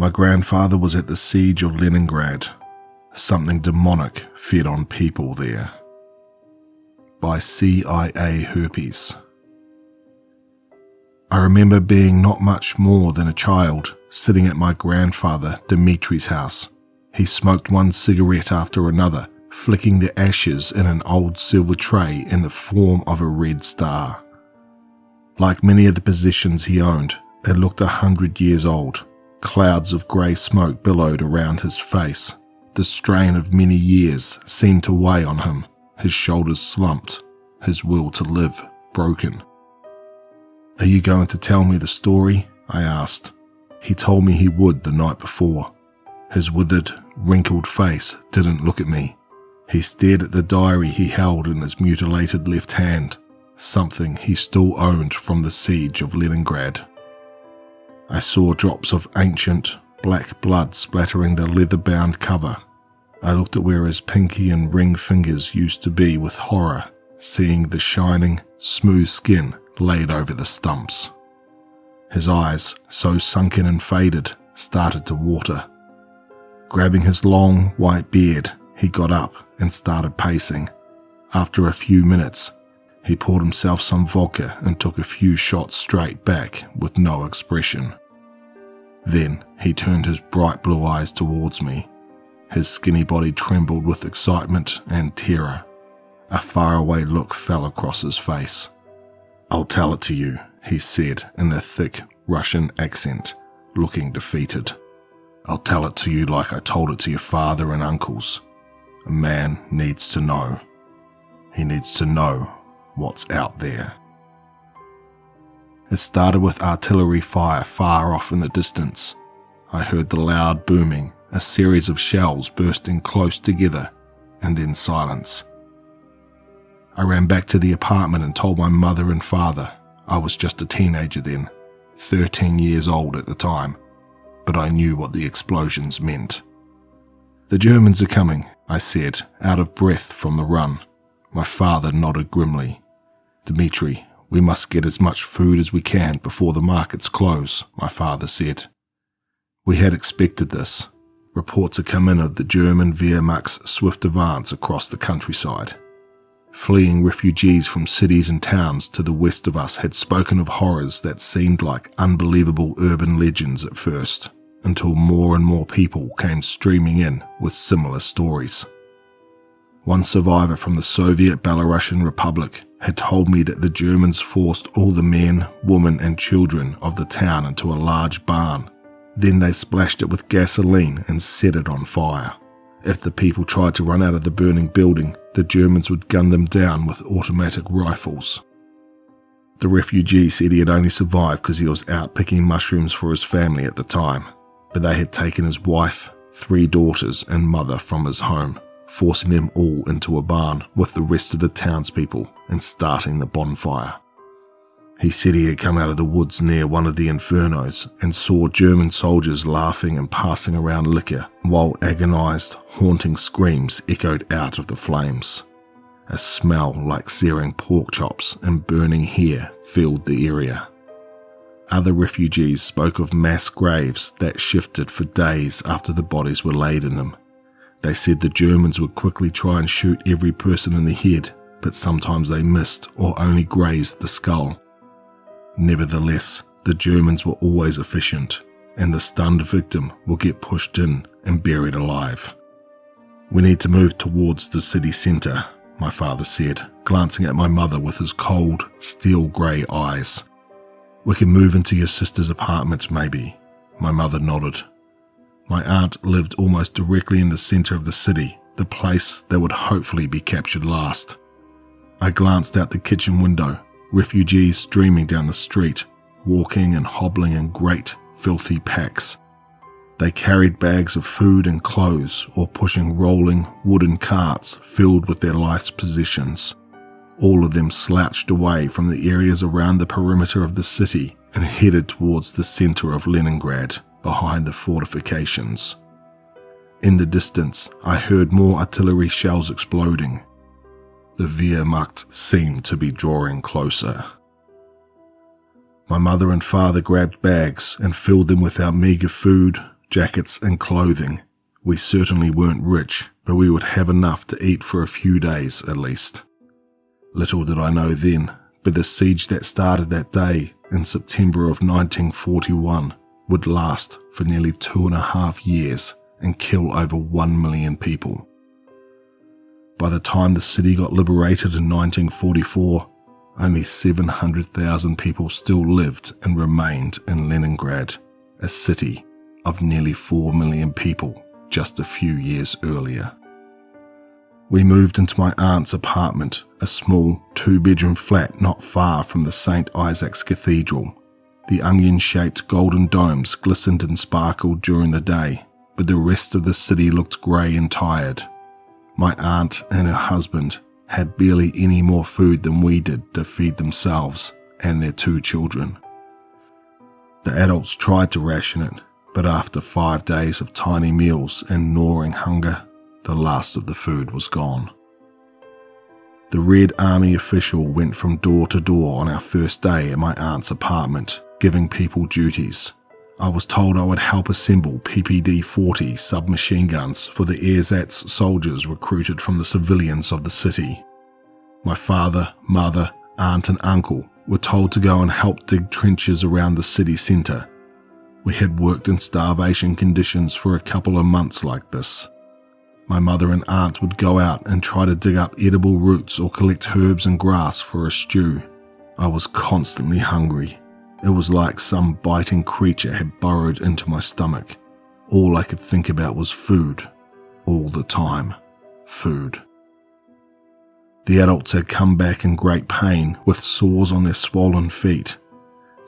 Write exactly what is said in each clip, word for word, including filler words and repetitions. My grandfather was at the Siege of Leningrad. Something demonic fed on people there. By C I A Herpes. I remember being not much more than a child, sitting at my grandfather Dimitri's house. He smoked one cigarette after another, flicking the ashes in an old silver tray in the form of a red star. Like many of the possessions he owned, it looked a hundred years old. Clouds of grey smoke billowed around his face. The strain of many years seemed to weigh on him, his shoulders slumped, his will to live broken. "Are you going to tell me the story?" I asked. He told me he would the night before. His withered, wrinkled face didn't look at me. He stared at the diary he held in his mutilated left hand, something he still owned from the Siege of Leningrad. I saw drops of ancient, black blood splattering the leather-bound cover. I looked at where his pinky and ring fingers used to be with horror, seeing the shining, smooth skin laid over the stumps. His eyes, so sunken and faded, started to water. Grabbing his long, white beard, he got up and started pacing. After a few minutes, he poured himself some vodka and took a few shots straight back with no expression. Then he turned his bright blue eyes towards me. His skinny body trembled with excitement and terror. A faraway look fell across his face. "I'll tell it to you," he said in a thick Russian accent, looking defeated. "I'll tell it to you like I told it to your father and uncles. A man needs to know. He needs to know what's out there." It started with artillery fire far off in the distance. I heard the loud booming, a series of shells bursting close together, and then silence. I ran back to the apartment and told my mother and father. I was just a teenager then, thirteen years old at the time, but I knew what the explosions meant. "The Germans are coming," I said, out of breath from the run. My father nodded grimly. "Dimitri, we must get as much food as we can before the markets close," my father said. We had expected this. Reports had come in of the German Wehrmacht's swift advance across the countryside. Fleeing refugees from cities and towns to the west of us had spoken of horrors that seemed like unbelievable urban legends at first, until more and more people came streaming in with similar stories. One survivor from the Soviet Belarusian Republic had told me that the Germans forced all the men, women and children of the town into a large barn. Then they splashed it with gasoline and set it on fire. If the people tried to run out of the burning building, the Germans would gun them down with automatic rifles. The refugee said he had only survived because he was out picking mushrooms for his family at the time, but they had taken his wife, three daughters and mother from his home, forcing them all into a barn with the rest of the townspeople and starting the bonfire. He said he had come out of the woods near one of the infernos and saw German soldiers laughing and passing around liquor while agonized, haunting screams echoed out of the flames. A smell like searing pork chops and burning hair filled the area. Other refugees spoke of mass graves that shifted for days after the bodies were laid in them. They said the Germans would quickly try and shoot every person in the head, but sometimes they missed or only grazed the skull. Nevertheless, the Germans were always efficient, and the stunned victim will get pushed in and buried alive. "We need to move towards the city centre," my father said, glancing at my mother with his cold, steel-grey eyes. "We can move into your sister's apartment, maybe," my mother nodded. My aunt lived almost directly in the centre of the city, the place that would hopefully be captured last. I glanced out the kitchen window, refugees streaming down the street, walking and hobbling in great, filthy packs. They carried bags of food and clothes or pushing rolling, wooden carts filled with their life's possessions. All of them slouched away from the areas around the perimeter of the city and headed towards the centre of Leningrad, behind the fortifications. In the distance, I heard more artillery shells exploding. The Wehrmacht seemed to be drawing closer. My mother and father grabbed bags and filled them with our meagre food, jackets and clothing. We certainly weren't rich, but we would have enough to eat for a few days at least. Little did I know then, but the siege that started that day in September of nineteen forty-one would last for nearly two and a half years and kill over one million people. By the time the city got liberated in nineteen forty-four, only seven hundred thousand people still lived and remained in Leningrad, a city of nearly four million people just a few years earlier. We moved into my aunt's apartment, a small two-bedroom flat not far from the Saint Isaac's Cathedral. The onion-shaped golden domes glistened and sparkled during the day, but the rest of the city looked grey and tired. My aunt and her husband had barely any more food than we did to feed themselves and their two children. The adults tried to ration it, but after five days of tiny meals and gnawing hunger, the last of the food was gone. The Red Army official went from door to door on our first day at my aunt's apartment, giving people duties. I was told I would help assemble P P D forty submachine guns for the ersatz soldiers recruited from the civilians of the city. My father, mother, aunt and uncle were told to go and help dig trenches around the city centre. We had worked in starvation conditions for a couple of months like this. My mother and aunt would go out and try to dig up edible roots or collect herbs and grass for a stew. I was constantly hungry. It was like some biting creature had burrowed into my stomach. All I could think about was food. All the time. Food. The adults had come back in great pain with sores on their swollen feet.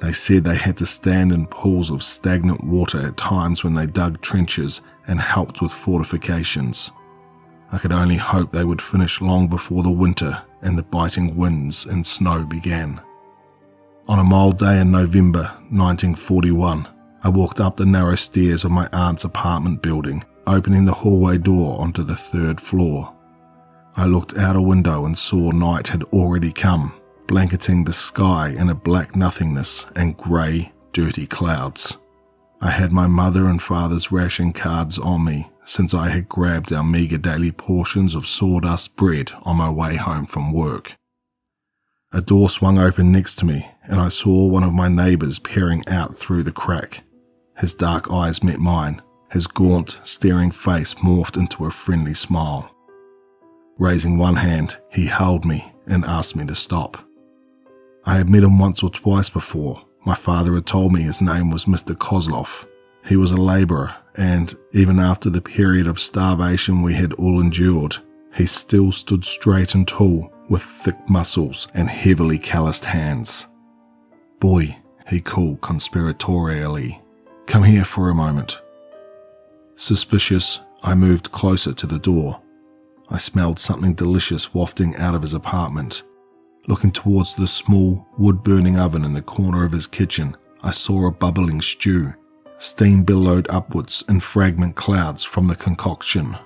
They said they had to stand in pools of stagnant water at times when they dug trenches and helped with fortifications. I could only hope they would finish long before the winter and the biting winds and snow began. On a mild day in November nineteen forty-one, I walked up the narrow stairs of my aunt's apartment building, opening the hallway door onto the third floor. I looked out a window and saw night had already come, blanketing the sky in a black nothingness and grey, dirty clouds. I had my mother and father's ration cards on me, since I had grabbed our meagre daily portions of sawdust bread on my way home from work. A door swung open next to me, and I saw one of my neighbours peering out through the crack. His dark eyes met mine, his gaunt, staring face morphed into a friendly smile. Raising one hand, he held me and asked me to stop. I had met him once or twice before. My father had told me his name was Mister Kozlov. He was a labourer, and even after the period of starvation we had all endured, he still stood straight and tall, with thick muscles and heavily calloused hands. "Boy," he called conspiratorially, "come here for a moment." Suspicious, I moved closer to the door. I smelled something delicious wafting out of his apartment. Looking towards the small, wood-burning oven in the corner of his kitchen, I saw a bubbling stew. Steam billowed upwards in fragment clouds from the concoction.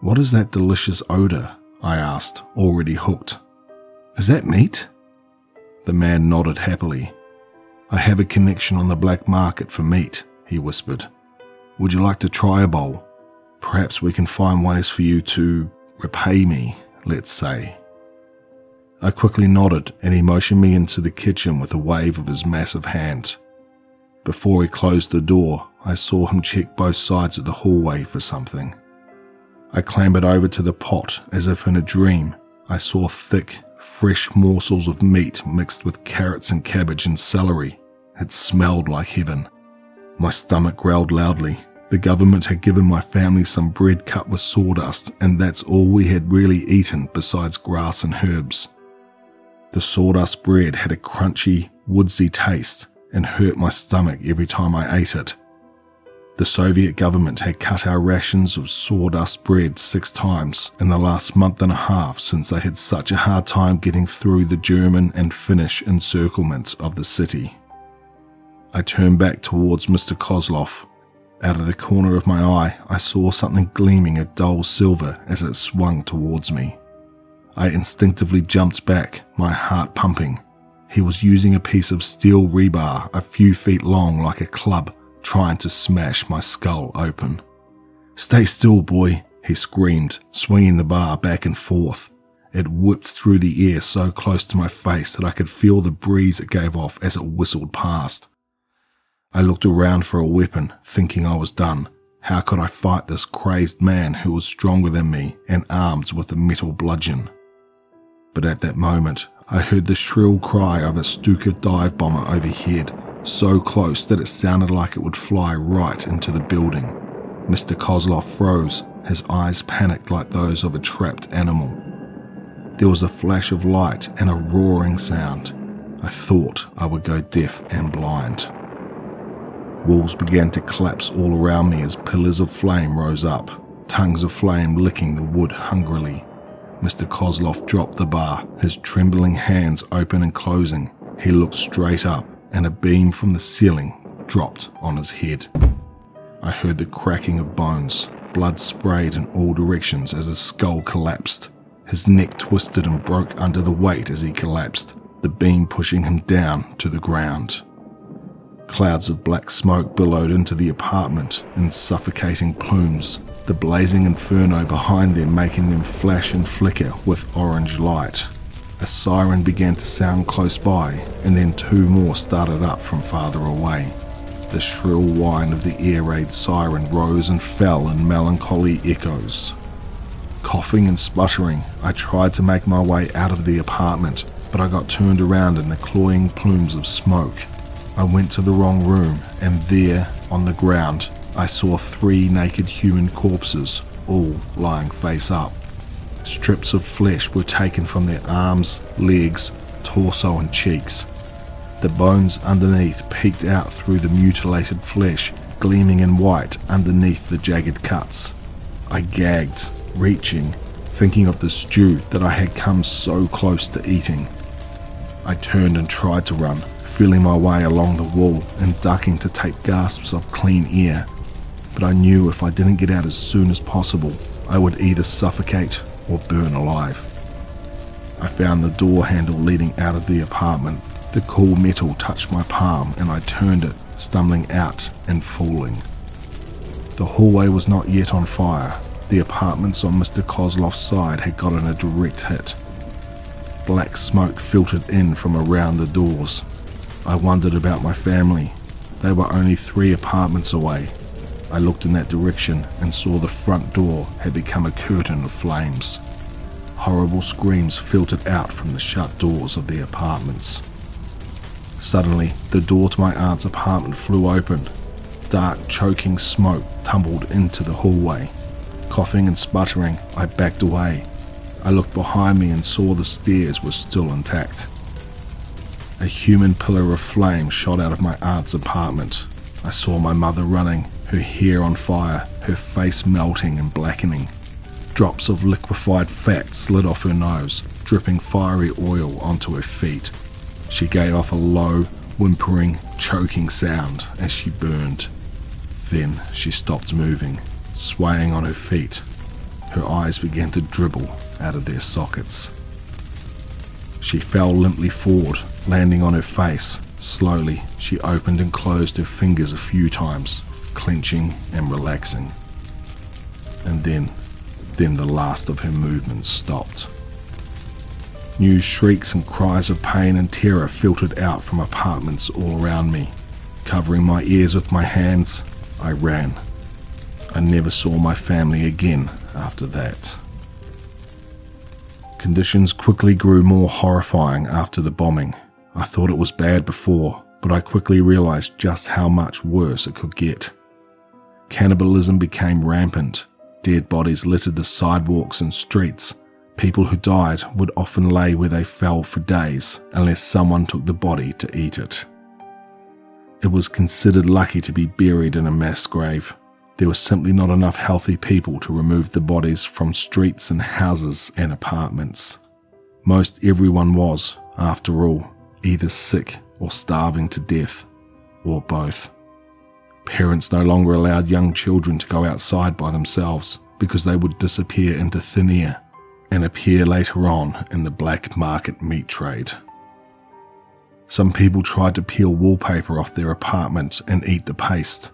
"What is that delicious odour?" I asked, already hooked. "Is that meat?" The man nodded happily. "I have a connection on the black market for meat," he whispered. "Would you like to try a bowl? Perhaps we can find ways for you to repay me, let's say." I quickly nodded, and he motioned me into the kitchen with a wave of his massive hand. Before he closed the door, I saw him check both sides of the hallway for something. I clambered over to the pot as if in a dream. I saw thick, fresh morsels of meat mixed with carrots and cabbage and celery. It smelled like heaven. My stomach growled loudly. The government had given my family some bread cut with sawdust, and that's all we had really eaten besides grass and herbs. The sawdust bread had a crunchy, woodsy taste and hurt my stomach every time I ate it. The Soviet government had cut our rations of sawdust bread six times in the last month and a half, since they had such a hard time getting through the German and Finnish encirclement of the city. I turned back towards Mister Kozlov. Out of the corner of my eye, I saw something gleaming a dull silver as it swung towards me. I instinctively jumped back, my heart pumping. He was using a piece of steel rebar a few feet long like a club, trying to smash my skull open. "Stay still, boy," he screamed, swinging the bar back and forth. It whipped through the air so close to my face that I could feel the breeze it gave off as it whistled past. I looked around for a weapon, thinking I was done. How could I fight this crazed man who was stronger than me and armed with a metal bludgeon? But at that moment, I heard the shrill cry of a Stuka dive bomber overhead, so close that it sounded like it would fly right into the building. Mister Kozlov froze, his eyes panicked like those of a trapped animal. There was a flash of light and a roaring sound. I thought I would go deaf and blind. Walls began to collapse all around me as pillars of flame rose up, tongues of flame licking the wood hungrily. Mister Kozlov dropped the bar, his trembling hands open and closing. He looked straight up, and a beam from the ceiling dropped on his head. I heard the cracking of bones. Blood sprayed in all directions as his skull collapsed. His neck twisted and broke under the weight as he collapsed, the beam pushing him down to the ground. Clouds of black smoke billowed into the apartment in suffocating plumes, the blazing inferno behind them making them flash and flicker with orange light. A siren began to sound close by, and then two more started up from farther away. The shrill whine of the air raid siren rose and fell in melancholy echoes. Coughing and sputtering, I tried to make my way out of the apartment, but I got turned around in the cloying plumes of smoke. I went to the wrong room, and there, on the ground, I saw three naked human corpses, all lying face up. Strips of flesh were taken from their arms, legs, torso and cheeks. The bones underneath peeked out through the mutilated flesh, gleaming in white underneath the jagged cuts. I gagged, reaching, thinking of the stew that I had come so close to eating. I turned and tried to run, feeling my way along the wall and ducking to take gasps of clean air, but I knew if I didn't get out as soon as possible, I would either suffocate or burn alive. I found the door handle leading out of the apartment. The cool metal touched my palm and I turned it, stumbling out and falling. The hallway was not yet on fire. The apartments on Mister Kozlov's side had gotten a direct hit. Black smoke filtered in from around the doors. I wondered about my family. They were only three apartments away. I looked in that direction and saw the front door had become a curtain of flames. Horrible screams filtered out from the shut doors of the apartments. Suddenly, the door to my aunt's apartment flew open. Dark, choking smoke tumbled into the hallway. Coughing and sputtering, I backed away. I looked behind me and saw the stairs were still intact. A human pillar of flame shot out of my aunt's apartment. I saw my mother running, her hair on fire, her face melting and blackening. Drops of liquefied fat slid off her nose, dripping fiery oil onto her feet. She gave off a low, whimpering, choking sound as she burned. Then she stopped moving, swaying on her feet. Her eyes began to dribble out of their sockets. She fell limply forward, landing on her face. Slowly, she opened and closed her fingers a few times, clenching and relaxing. And then, then the last of her movements stopped. New shrieks and cries of pain and terror filtered out from apartments all around me. Covering my ears with my hands, I ran. I never saw my family again after that. Conditions quickly grew more horrifying after the bombing. I thought it was bad before, but I quickly realized just how much worse it could get. Cannibalism became rampant. Dead bodies littered the sidewalks and streets. People who died would often lay where they fell for days, unless someone took the body to eat it. It was considered lucky to be buried in a mass grave. There were simply not enough healthy people to remove the bodies from streets and houses and apartments. Most everyone was, after all, either sick or starving to death, or both. Parents no longer allowed young children to go outside by themselves because they would disappear into thin air and appear later on in the black market meat trade. Some people tried to peel wallpaper off their apartment and eat the paste,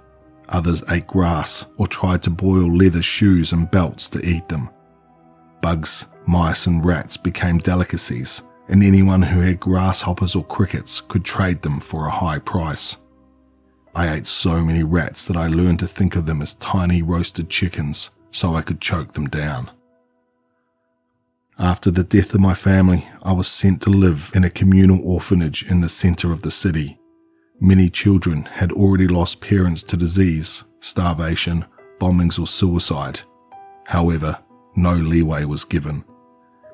Others ate grass or tried to boil leather shoes and belts to eat them. Bugs, mice and rats became delicacies, and anyone who had grasshoppers or crickets could trade them for a high price. I ate so many rats that I learned to think of them as tiny roasted chickens so I could choke them down. After the death of my family, I was sent to live in a communal orphanage in the centre of the city. Many children had already lost parents to disease, starvation, bombings or suicide. However, no leeway was given.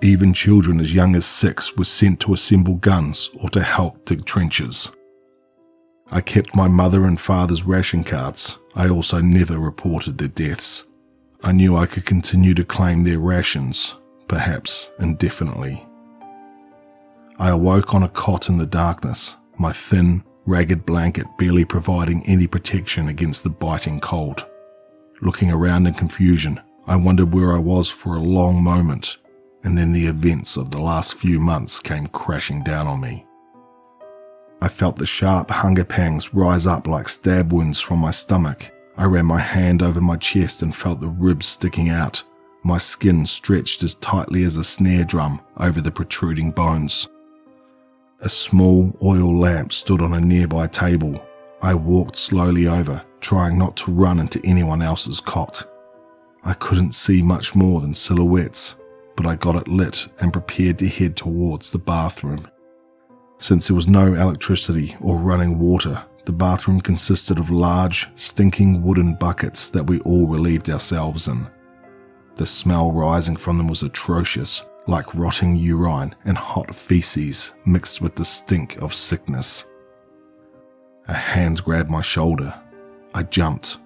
Even children as young as six were sent to assemble guns or to help dig trenches. I kept my mother and father's ration cards. I also never reported their deaths. I knew I could continue to claim their rations, perhaps indefinitely. I awoke on a cot in the darkness, my thin, ragged blanket barely providing any protection against the biting cold. Looking around in confusion, I wondered where I was for a long moment, and then the events of the last few months came crashing down on me. I felt the sharp hunger pangs rise up like stab wounds from my stomach. I ran my hand over my chest and felt the ribs sticking out, my skin stretched as tightly as a snare drum over the protruding bones. A small oil lamp stood on a nearby table. I walked slowly over, trying not to run into anyone else's cot. I couldn't see much more than silhouettes, but I got it lit and prepared to head towards the bathroom. Since there was no electricity or running water, the bathroom consisted of large, stinking wooden buckets that we all relieved ourselves in. The smell rising from them was atrocious, like rotting urine and hot feces mixed with the stink of sickness. A hand grabbed my shoulder. I jumped.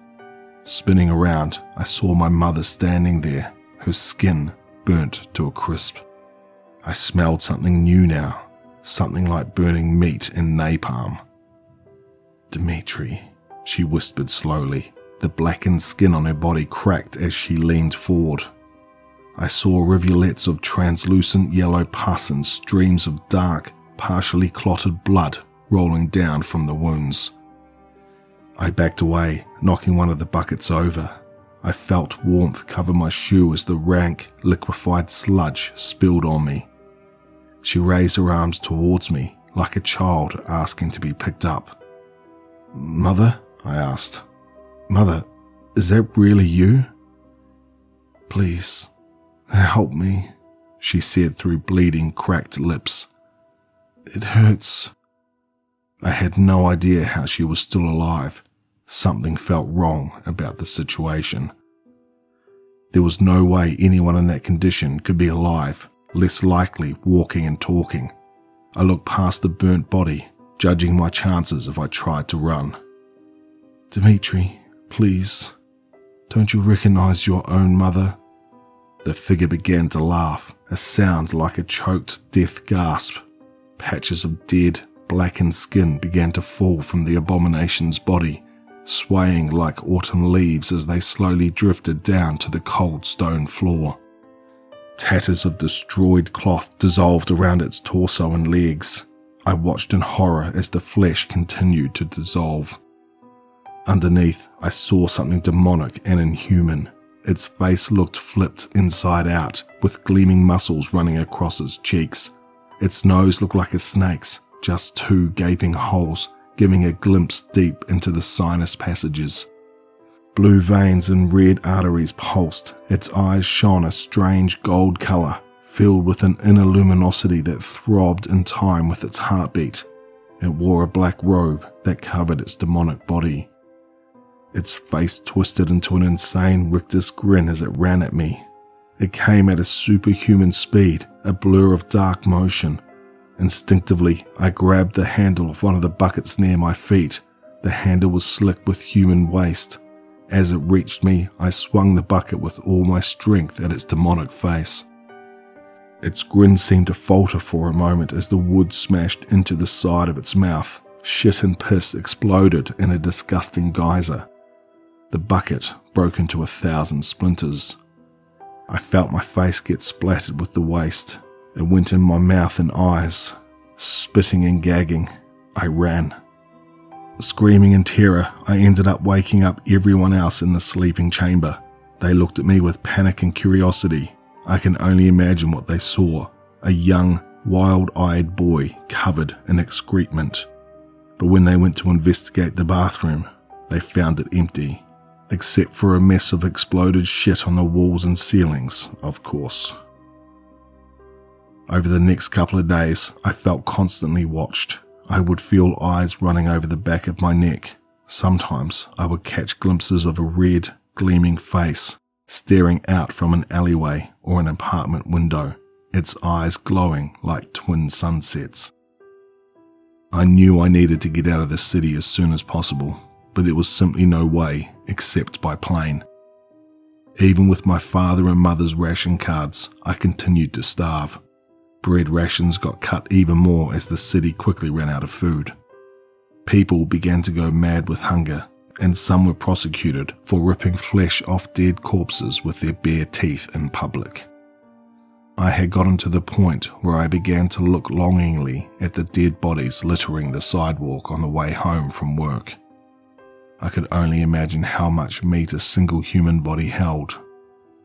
Spinning around, I saw my mother standing there, her skin burnt to a crisp. I smelled something new now. Something like burning meat and napalm. "Dimitri," she whispered slowly. The blackened skin on her body cracked as she leaned forward. I saw rivulets of translucent yellow pus and streams of dark, partially clotted blood rolling down from the wounds. I backed away, knocking one of the buckets over. I felt warmth cover my shoe as the rank, liquefied sludge spilled on me. She raised her arms towards me, like a child asking to be picked up. "Mother?" I asked. "Mother, is that really you?" "Please, help me," she said through bleeding, cracked lips. "It hurts." I had no idea how she was still alive. Something felt wrong about the situation. There was no way anyone in that condition could be alive, less likely walking and talking. I looked past the burnt body, judging my chances if I tried to run. "Dimitri, please, don't you recognize your own mother?" The figure began to laugh, a sound like a choked death gasp. Patches of dead, blackened skin began to fall from the abomination's body, swaying like autumn leaves as they slowly drifted down to the cold stone floor. Tatters of destroyed cloth dissolved around its torso and legs. I watched in horror as the flesh continued to dissolve. Underneath, I saw something demonic and inhuman. Its face looked flipped inside out, with gleaming muscles running across its cheeks. Its nose looked like a snake's, just two gaping holes, giving a glimpse deep into the sinus passages. Blue veins and red arteries pulsed, its eyes shone a strange gold colour, filled with an inner luminosity that throbbed in time with its heartbeat. It wore a black robe that covered its demonic body. Its face twisted into an insane rictus grin as it ran at me. It came at a superhuman speed, a blur of dark motion. Instinctively, I grabbed the handle of one of the buckets near my feet. The handle was slick with human waste. As it reached me, I swung the bucket with all my strength at its demonic face. Its grin seemed to falter for a moment as the wood smashed into the side of its mouth. Shit and piss exploded in a disgusting geyser. The bucket broke into a thousand splinters. I felt my face get splattered with the waste. It went in my mouth and eyes. Spitting and gagging, I ran. Screaming in terror, I ended up waking up everyone else in the sleeping chamber. They looked at me with panic and curiosity. I can only imagine what they saw. A young, wild-eyed boy covered in excrement. But when they went to investigate the bathroom, they found it empty, except for a mess of exploded shit on the walls and ceilings, of course. Over the next couple of days, I felt constantly watched. I would feel eyes running over the back of my neck. Sometimes I would catch glimpses of a red, gleaming face staring out from an alleyway or an apartment window, its eyes glowing like twin sunsets. I knew I needed to get out of the city as soon as possible, but there was simply no way except by plane. Even with my father and mother's ration cards, I continued to starve. Bread rations got cut even more as the city quickly ran out of food. People began to go mad with hunger, and some were prosecuted for ripping flesh off dead corpses with their bare teeth in public. I had gotten to the point where I began to look longingly at the dead bodies littering the sidewalk on the way home from work. I could only imagine how much meat a single human body held.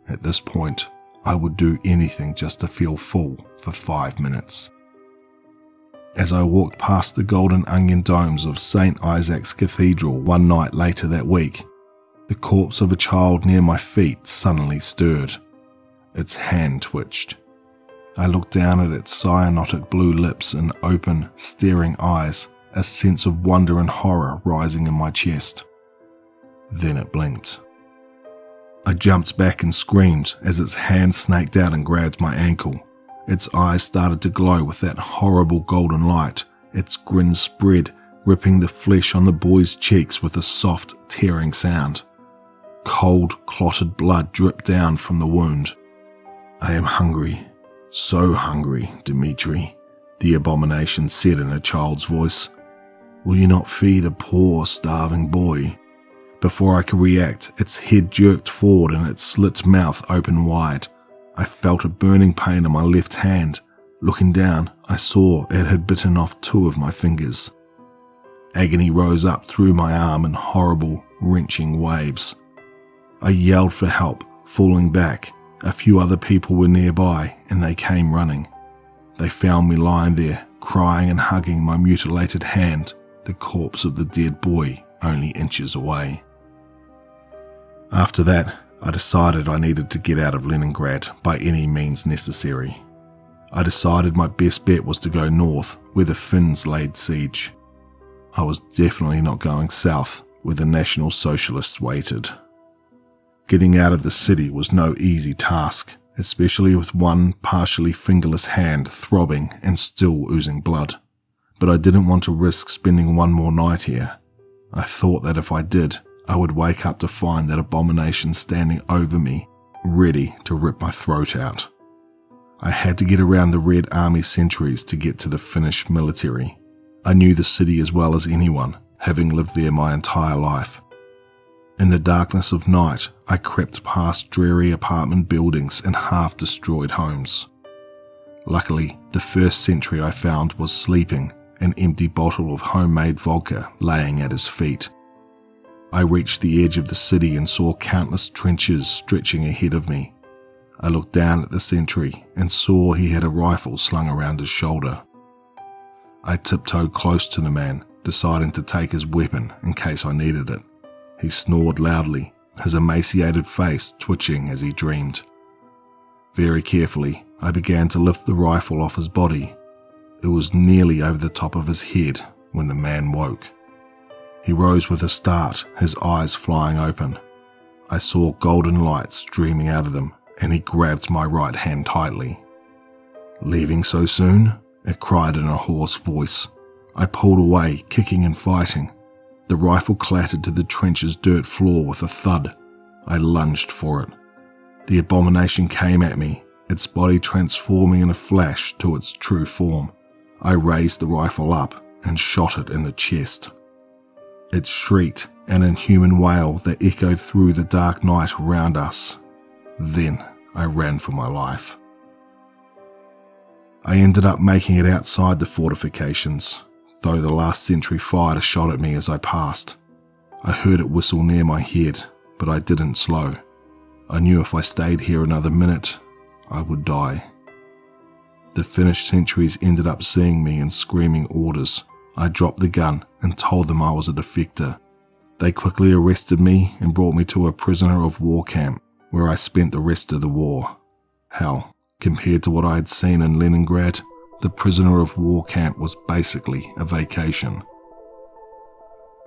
At this point, I would do anything just to feel full for five minutes. As I walked past the golden onion domes of Saint Isaac's Cathedral one night later that week, the corpse of a child near my feet suddenly stirred. Its hand twitched. I looked down at its cyanotic blue lips and open, staring eyes, a sense of wonder and horror rising in my chest. Then it blinked. I jumped back and screamed as its hand snaked out and grabbed my ankle. Its eyes started to glow with that horrible golden light. Its grin spread, ripping the flesh on the boy's cheeks with a soft, tearing sound. Cold, clotted blood dripped down from the wound. "I am hungry. So hungry, Dimitri," the abomination said in a child's voice. "Will you not feed a poor, starving boy?" Before I could react, its head jerked forward and its slit mouth opened wide. I felt a burning pain in my left hand. Looking down, I saw it had bitten off two of my fingers. Agony rose up through my arm in horrible, wrenching waves. I yelled for help, falling back. A few other people were nearby, and they came running. They found me lying there, crying and hugging my mutilated hand, the corpse of the dead boy only inches away. After that, I decided I needed to get out of Leningrad by any means necessary. I decided my best bet was to go north, where the Finns laid siege. I was definitely not going south, where the National Socialists waited. Getting out of the city was no easy task, especially with one partially fingerless hand throbbing and still oozing blood. But I didn't want to risk spending one more night here. I thought that if I did, I would wake up to find that abomination standing over me, ready to rip my throat out. I had to get around the Red Army sentries to get to the Finnish military. I knew the city as well as anyone, having lived there my entire life. In the darkness of night, I crept past dreary apartment buildings and half-destroyed homes. Luckily, the first sentry I found was sleeping, an empty bottle of homemade vodka laying at his feet. I reached the edge of the city and saw countless trenches stretching ahead of me. I looked down at the sentry and saw he had a rifle slung around his shoulder. I tiptoed close to the man, deciding to take his weapon in case I needed it. He snored loudly, his emaciated face twitching as he dreamed. Very carefully, I began to lift the rifle off his body. It was nearly over the top of his head when the man woke. He rose with a start, his eyes flying open. I saw golden light streaming out of them, and he grabbed my right hand tightly. "Leaving so soon?" it cried in a hoarse voice. I pulled away, kicking and fighting. The rifle clattered to the trench's dirt floor with a thud. I lunged for it. The abomination came at me, its body transforming in a flash to its true form. I raised the rifle up and shot it in the chest. It shrieked, an inhuman wail that echoed through the dark night around us. Then I ran for my life. I ended up making it outside the fortifications. though the last sentry fired a shot at me as I passed. I heard it whistle near my head, but I didn't slow. I knew if I stayed here another minute, I would die. The Finnish sentries ended up seeing me and screaming orders. I dropped the gun and told them I was a defector. They quickly arrested me and brought me to a prisoner of war camp, where I spent the rest of the war. Hell, compared to what I had seen in Leningrad, the prisoner of war camp was basically a vacation.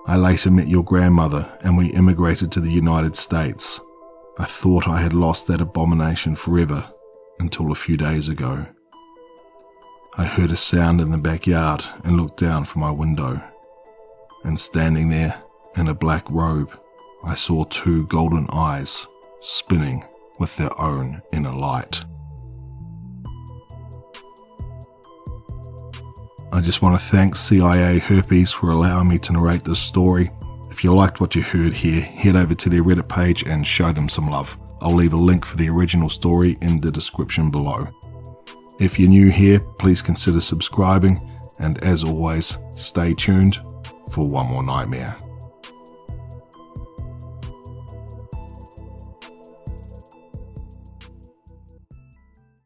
I later met your grandmother and we immigrated to the United States. I thought I had lost that abomination forever, until a few days ago. I heard a sound in the backyard and looked down from my window. And standing there, in a black robe, I saw two golden eyes spinning with their own inner light. I just want to thank CIAHerpes for allowing me to narrate this story. If you liked what you heard here, head over to their Reddit page and show them some love. I'll leave a link for the original story in the description below. If you're new here, please consider subscribing, and as always, stay tuned for one more nightmare.